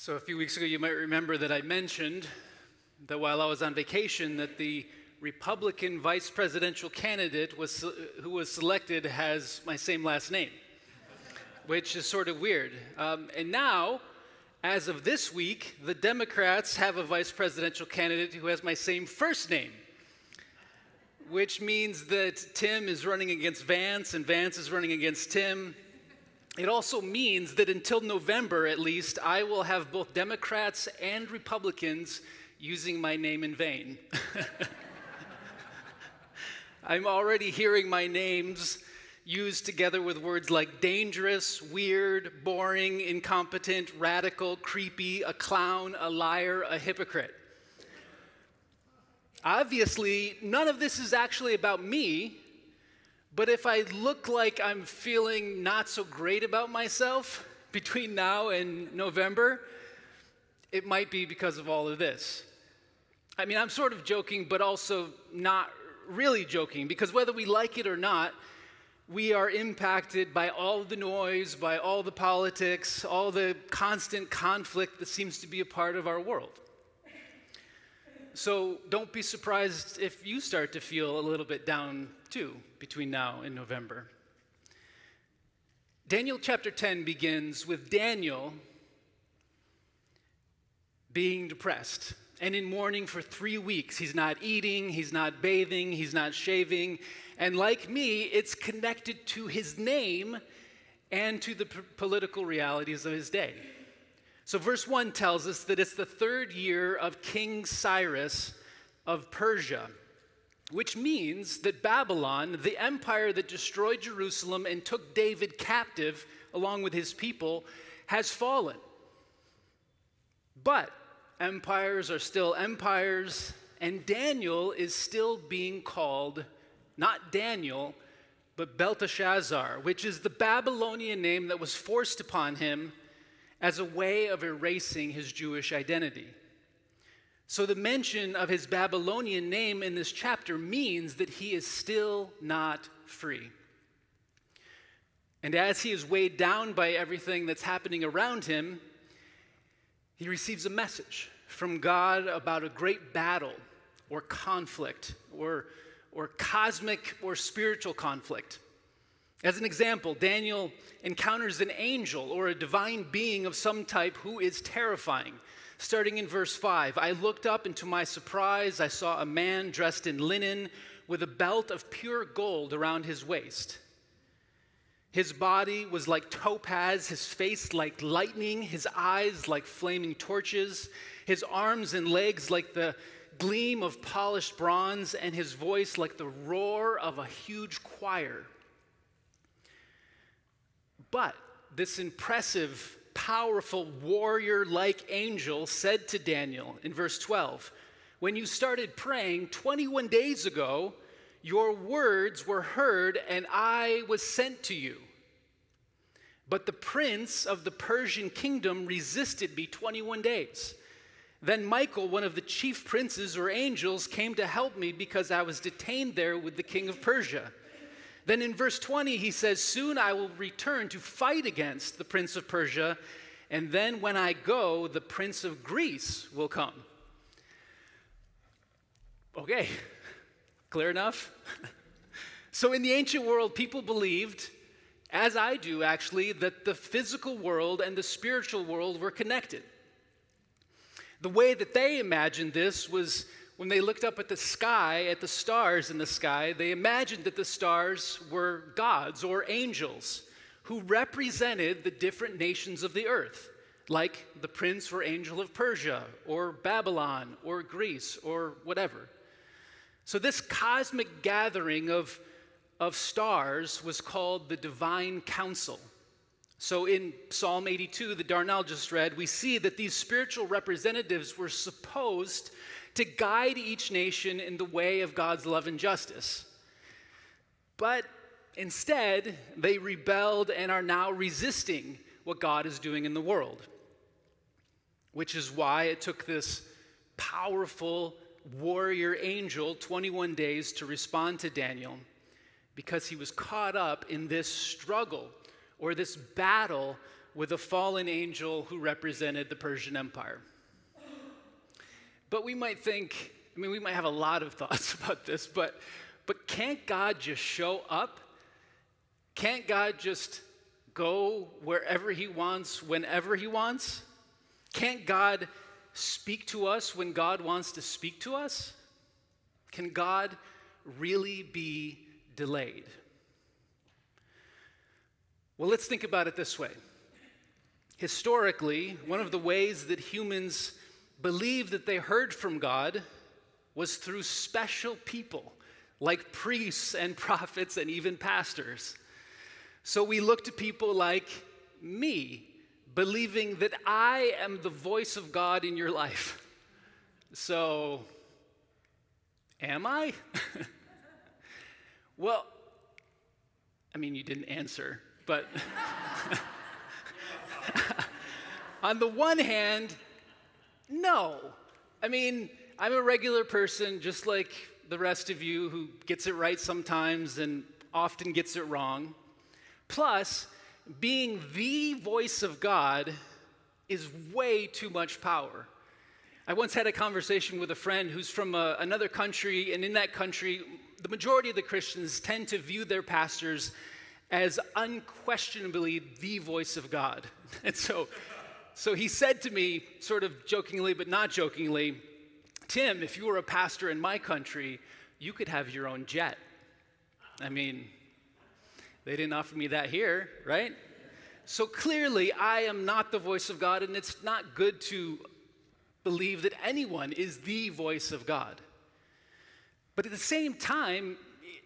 So a few weeks ago, you might remember that I mentioned that while I was on vacation, that the Republican vice presidential candidate who was selected has my same last name, which is sort of weird. And now, as of this week, the Democrats have a vice presidential candidate who has my same first name, which means that Tim is running against Vance, and Vance is running against Tim. It also means that until November, at least, I will have both Democrats and Republicans using my name in vain. I'm already hearing my names used together with words like dangerous, weird, boring, incompetent, radical, creepy, a clown, a liar, a hypocrite. Obviously, none of this is actually about me. But if I look like I'm feeling not so great about myself between now and November, it might be because of all of this. I mean, I'm sort of joking, but also not really joking, because whether we like it or not, we are impacted by all the noise, by all the politics, all the constant conflict that seems to be a part of our world. So don't be surprised if you start to feel a little bit down, too, between now and November. Daniel chapter 10 begins with Daniel being depressed and in mourning for 3 weeks. He's not eating, he's not bathing, he's not shaving. And like me, it's connected to his name and to the political realities of his day. So verse 1 tells us that it's the third year of King Cyrus of Persia, which means that Babylon, the empire that destroyed Jerusalem and took David captive along with his people, has fallen. But empires are still empires, and Daniel is still being called, not Daniel, but Belteshazzar, which is the Babylonian name that was forced upon him as a way of erasing his Jewish identity. So the mention of his Babylonian name in this chapter means that he is still not free. And as he is weighed down by everything that's happening around him, he receives a message from God about a great battle or conflict or cosmic or spiritual conflict. As an example, Daniel encounters an angel or a divine being of some type who is terrifying. Starting in verse 5, I looked up, and to my surprise, I saw a man dressed in linen with a belt of pure gold around his waist. His body was like topaz, his face like lightning, his eyes like flaming torches, his arms and legs like the gleam of polished bronze, and his voice like the roar of a huge choir. But this impressive, powerful, warrior-like angel said to Daniel in verse 12, when you started praying 21 days ago, your words were heard and I was sent to you. But the prince of the Persian kingdom resisted me 21 days. Then Michael, one of the chief princes or angels, came to help me because I was detained there with the king of Persia. Then in verse 20, he says, soon I will return to fight against the prince of Persia, and then when I go, the prince of Greece will come. Okay, clear enough? So in the ancient world, people believed, as I do actually, that the physical world and the spiritual world were connected. The way that they imagined this was, when they looked up at the sky, at the stars in the sky, they imagined that the stars were gods or angels who represented the different nations of the earth, like the prince or angel of Persia or Babylon or Greece or whatever. So this cosmic gathering of stars was called the Divine Council. So in Psalm 82, that Darnell just read, we see that these spiritual representatives were supposed to guide each nation in the way of God's love and justice. But instead, they rebelled and are now resisting what God is doing in the world, which is why it took this powerful warrior angel 21 days to respond to Daniel, because he was caught up in this struggle or this battle with a fallen angel who represented the Persian Empire. But we might think, I mean, we might have a lot of thoughts about this, but can't God just show up? Can't God just go wherever he wants, whenever he wants? Can't God speak to us when God wants to speak to us? Can God really be delayed? Well, let's think about it this way. Historically, one of the ways that humans believed that they heard from God was through special people, like priests and prophets and even pastors. So we look to people like me, believing that I am the voice of God in your life. So, am I? Well, I mean, you didn't answer, but on the one hand, no. I mean, I'm a regular person just like the rest of you who gets it right sometimes and often gets it wrong. Plus, being the voice of God is way too much power. I once had a conversation with a friend who's from another country, and in that country, the majority of the Christians tend to view their pastors as unquestionably the voice of God. And so he said to me, sort of jokingly but not jokingly, "Tim, if you were a pastor in my country, you could have your own jet." I mean, they didn't offer me that here, right? So clearly, I am not the voice of God, and it's not good to believe that anyone is the voice of God. But at the same time,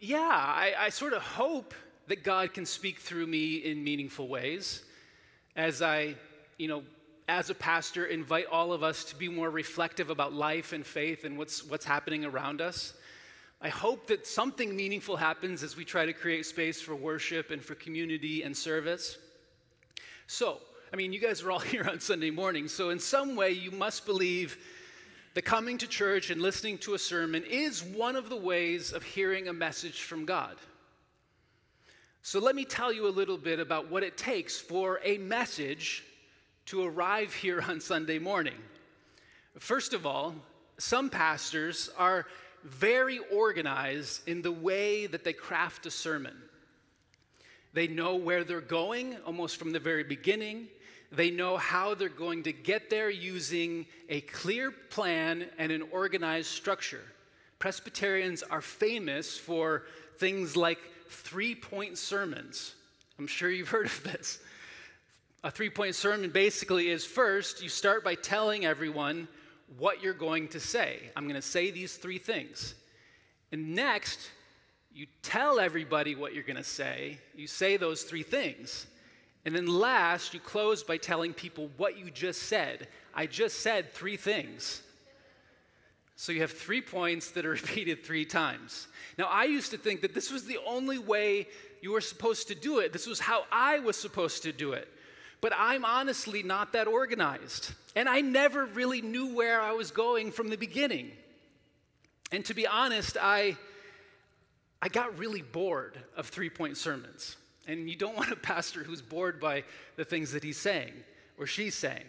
yeah, I sort of hope that God can speak through me in meaningful ways as I, as a pastor, invite all of us to be more reflective about life and faith and what's happening around us. I hope that something meaningful happens as we try to create space for worship and for community and service. So, I mean, you guys are all here on Sunday morning, so in some way you must believe that coming to church and listening to a sermon is one of the ways of hearing a message from God. So let me tell you a little bit about what it takes for a message to arrive here on Sunday morning. First of all, some pastors are very organized in the way that they craft a sermon. They know where they're going almost from the very beginning. They know how they're going to get there using a clear plan and an organized structure. Presbyterians are famous for things like three-point sermons. I'm sure you've heard of this. A three-point sermon basically is, first, you start by telling everyone what you're going to say. I'm going to say these three things. And next, you tell everybody what you're going to say. You say those three things. And then last, you close by telling people what you just said. I just said three things. So you have 3 points that are repeated 3 times. Now, I used to think that this was the only way you were supposed to do it. This was how I was supposed to do it. But I'm honestly not that organized. And I never really knew where I was going from the beginning. And to be honest, I got really bored of three-point sermons. And you don't want a pastor who's bored by the things that he's saying or she's saying.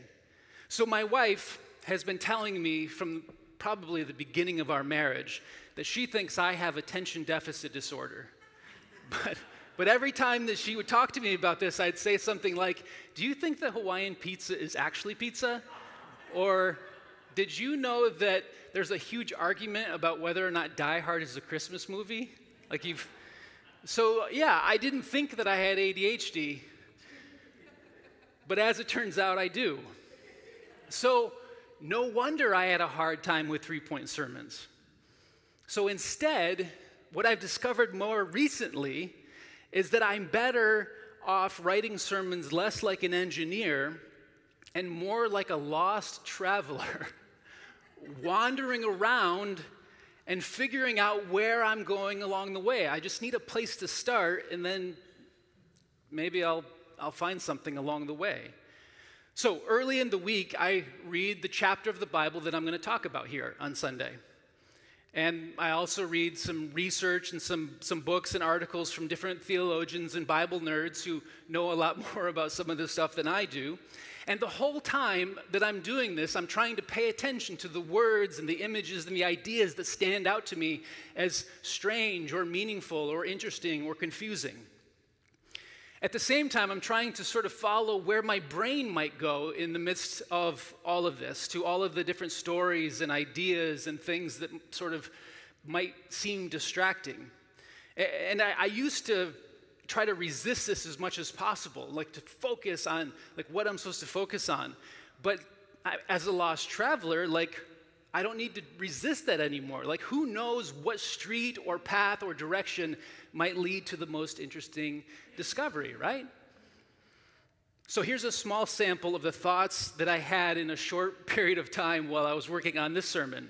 So my wife has been telling me from probably the beginning of our marriage that she thinks I have attention deficit disorder. But every time that she would talk to me about this, I'd say something like, "Do you think that Hawaiian pizza is actually pizza?" Or, "Did you know that there's a huge argument about whether or not Die Hard is a Christmas movie?" So yeah, I didn't think that I had ADHD, but as it turns out, I do. So no wonder I had a hard time with three-point sermons. So instead, what I've discovered more recently is that I'm better off writing sermons less like an engineer and more like a lost traveler, wandering around and figuring out where I'm going along the way. I just need a place to start, and then maybe I'll find something along the way. So early in the week, I read the chapter of the Bible that I'm going to talk about here on Sunday. And I also read some research and some books and articles from different theologians and Bible nerds who know a lot more about some of this stuff than I do. And the whole time that I'm doing this, I'm trying to pay attention to the words and the images and the ideas that stand out to me as strange or meaningful or interesting or confusing. At the same time, I'm trying to sort of follow where my brain might go in the midst of all of this, to all of the different stories and ideas and things that sort of might seem distracting. And I used to try to resist this as much as possible, like to focus on like what I'm supposed to focus on. But as a lost traveler, like I don't need to resist that anymore. Like who knows what street or path or direction might lead to the most interesting discovery, right? So here's a small sample of the thoughts that I had in a short period of time while I was working on this sermon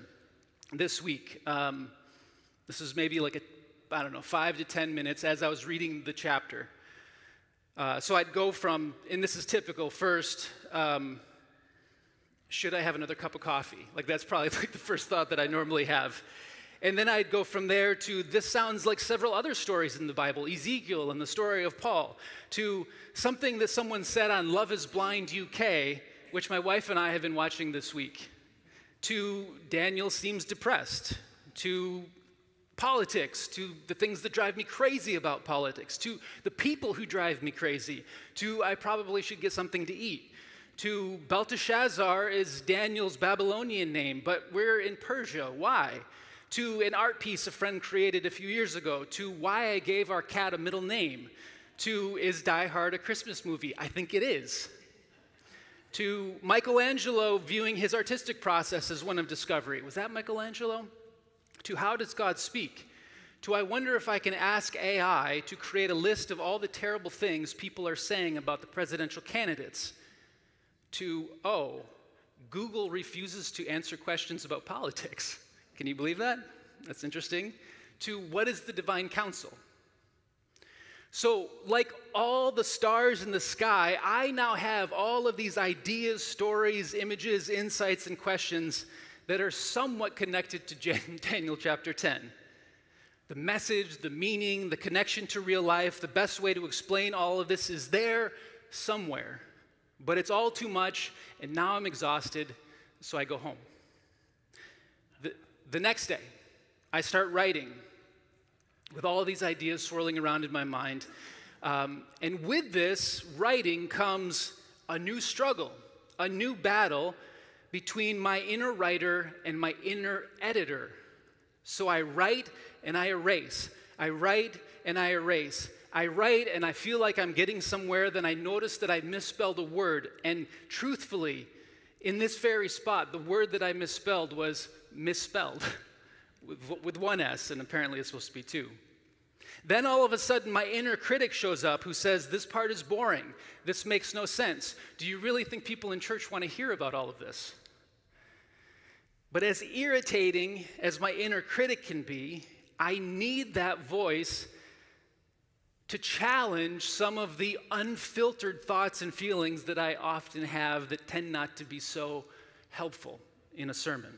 this week. This is maybe like a 5 to 10 minutes as I was reading the chapter. So I'd go from, and this is typical, first, should I have another cup of coffee? Like that's probably like the first thought that I normally have. And then I'd go from there to, this sounds like several other stories in the Bible, Ezekiel and the story of Paul, to something that someone said on Love is Blind UK, which my wife and I have been watching this week, to Daniel seems depressed, to politics, to the things that drive me crazy about politics, to the people who drive me crazy, to I probably should get something to eat, to Belteshazzar is Daniel's Babylonian name, but we're in Persia, why? To an art piece a friend created a few years ago, to why I gave our cat a middle name, to is Die Hard a Christmas movie? I think it is. To Michelangelo viewing his artistic process as one of discovery. Was that Michelangelo? To how does God speak? To I wonder if I can ask AI to create a list of all the terrible things people are saying about the presidential candidates. To, oh, Google refuses to answer questions about politics. Can you believe that? That's interesting. To what is the Divine Council? So, like all the stars in the sky, I now have all of these ideas, stories, images, insights, and questions that are somewhat connected to Daniel chapter 10. The message, the meaning, the connection to real life, the best way to explain all of this is there somewhere. But it's all too much, and now I'm exhausted, so I go home. The next day, I start writing with all of these ideas swirling around in my mind. And with this writing comes a new struggle, a new battle, between my inner writer and my inner editor. So I write and I erase. I write and I erase. I write and I feel like I'm getting somewhere, then I notice that I misspelled a word. And truthfully, in this very spot, the word that I misspelled was misspelled with one S, and apparently it's supposed to be two. Then all of a sudden, my inner critic shows up who says, this part is boring. This makes no sense. Do you really think people in church want to hear about all of this? But as irritating as my inner critic can be, I need that voice to challenge some of the unfiltered thoughts and feelings that I often have that tend not to be so helpful in a sermon.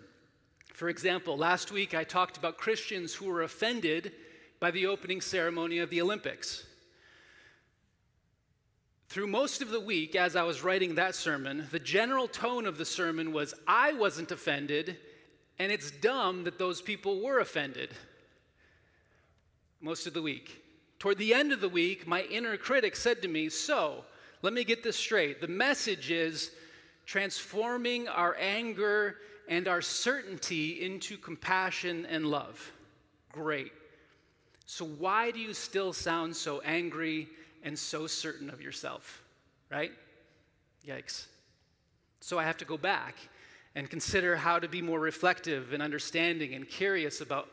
For example, last week I talked about Christians who were offended by the opening ceremony of the Olympics. Through most of the week, as I was writing that sermon, the general tone of the sermon was, I wasn't offended, and it's dumb that those people were offended. Most of the week. Toward the end of the week, my inner critic said to me, so, let me get this straight. The message is transforming our anger and our certainty into compassion and love. Great. So why do you still sound so angry and so certain of yourself, right? Yikes. So I have to go back and consider how to be more reflective and understanding and curious about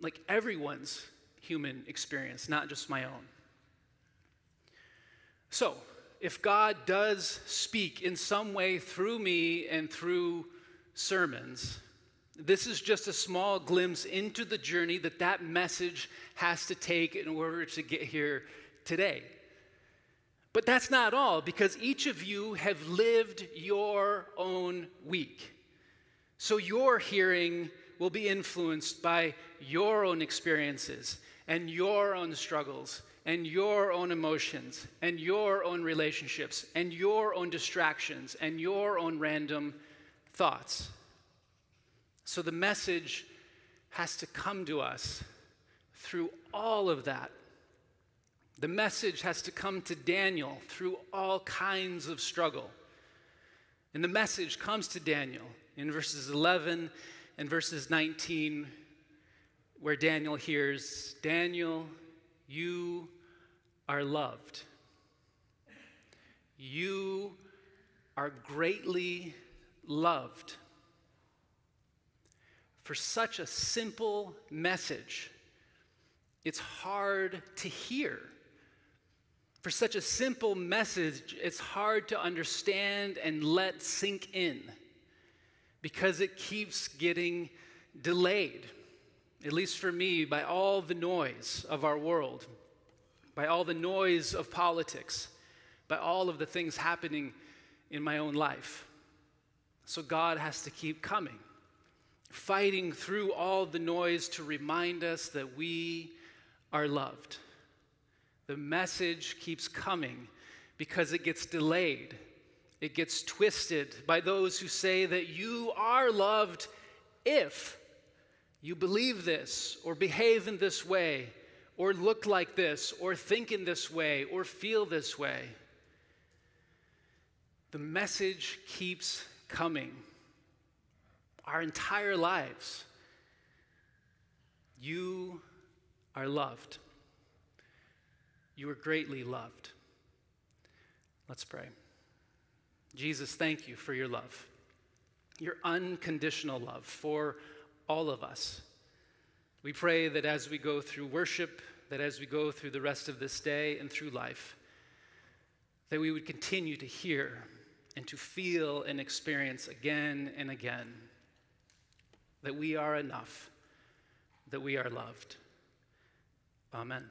like everyone's human experience, not just my own. So if God does speak in some way through me and through sermons, this is just a small glimpse into the journey that that message has to take in order to get here today. But that's not all, because each of you have lived your own week. So you're hearing will be influenced by your own experiences and your own struggles and your own emotions and your own relationships and your own distractions and your own random thoughts. So the message has to come to us through all of that. The message has to come to Daniel through all kinds of struggle. And the message comes to Daniel in verses 11 and verses 19, where Daniel hears, "Daniel, you are loved. You are greatly loved." For such a simple message, it's hard to hear. For such a simple message, it's hard to understand and let sink in because it keeps getting delayed, at least for me, by all the noise of our world, by all the noise of politics, by all of the things happening in my own life. So God has to keep coming, fighting through all the noise to remind us that we are loved. The message keeps coming because it gets delayed. It gets twisted by those who say that you are loved if you believe this or behave in this way or look like this or think in this way or feel this way. The message keeps coming our entire lives. You are loved. You are greatly loved. Let's pray. Jesus, thank you for your love, your unconditional love for all of us. We pray that as we go through worship, that as we go through the rest of this day and through life, that we would continue to hear and to feel and experience again and again that we are enough, that we are loved. Amen.